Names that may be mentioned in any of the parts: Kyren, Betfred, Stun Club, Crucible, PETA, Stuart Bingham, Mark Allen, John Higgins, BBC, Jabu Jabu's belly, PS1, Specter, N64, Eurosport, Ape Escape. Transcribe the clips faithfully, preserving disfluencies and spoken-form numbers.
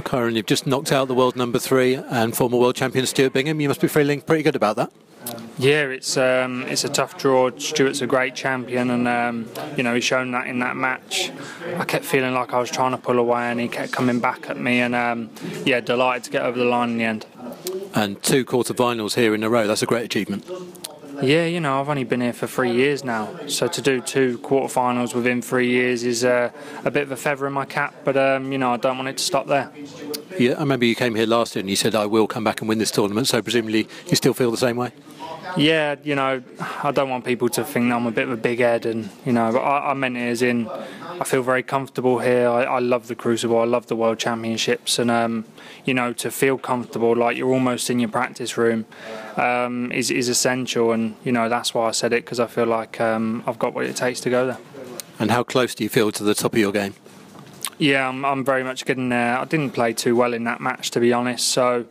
Kyren, you've just knocked out the world number three and former world champion Stuart Bingham. You must be feeling pretty good about that. Yeah, it's um, it's a tough draw. Stuart's a great champion, and um, you know, he's shown that in that match. I kept feeling like I was trying to pull away, and he kept coming back at me. And um, yeah, delighted to get over the line in the end. And two quarterfinals here in a row. That's a great achievement. Yeah, you know, I've only been here for three years now, so to do two quarterfinals within three years is uh, a bit of a feather in my cap, but, um, you know, I don't want it to stop there. Yeah, I remember you came here last year and you said, I will come back and win this tournament, so presumably you still feel the same way? Yeah, you know, I don't want people to think that I'm a bit of a big head, and, you know, I, I meant it as in, I feel very comfortable here. I, I love the Crucible, I love the World Championships, and, um, you know, to feel comfortable, like you're almost in your practice room, Um, is, is essential, and you know that's why I said it, because I feel like um, I've got what it takes to go there. And how close do you feel to the top of your game? Yeah, I'm, I'm very much getting there. I didn't play too well in that match, to be honest, so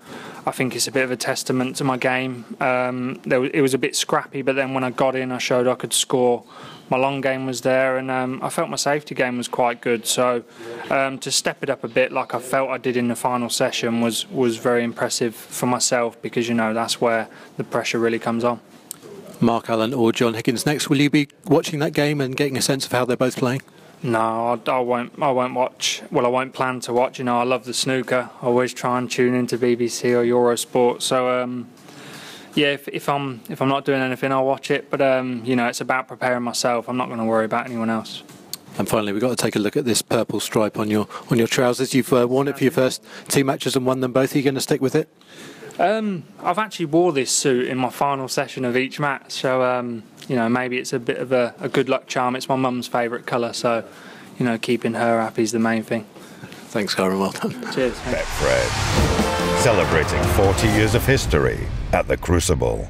I think it's a bit of a testament to my game. Um, there, it was a bit scrappy, but then when I got in, I showed I could score. My long game was there, and um, I felt my safety game was quite good. So um, to step it up a bit, like I felt I did in the final session, was was very impressive for myself, because you know that's where the pressure really comes on. Mark Allen or John Higgins next. Will you be watching that game and getting a sense of how they're both playing? No, I, I won't. I won't watch. Well, I won't plan to watch. You know, I love the snooker. I always try and tune into B B C or Eurosport. So. Um, Yeah, if, if I'm if I'm not doing anything, I'll watch it. But um, you know, it's about preparing myself. I'm not going to worry about anyone else. And finally, we've got to take a look at this purple stripe on your on your trousers. You've uh, worn it for your first two matches and won them both. Are you going to stick with it? Um, I've actually wore this suit in my final session of each match. So um, you know, maybe it's a bit of a, a good luck charm. It's my mum's favourite colour, so you know, keeping her happy is the main thing. Thanks, Kyren. Well done. Cheers. Betfred. Celebrating forty years of history at the Crucible.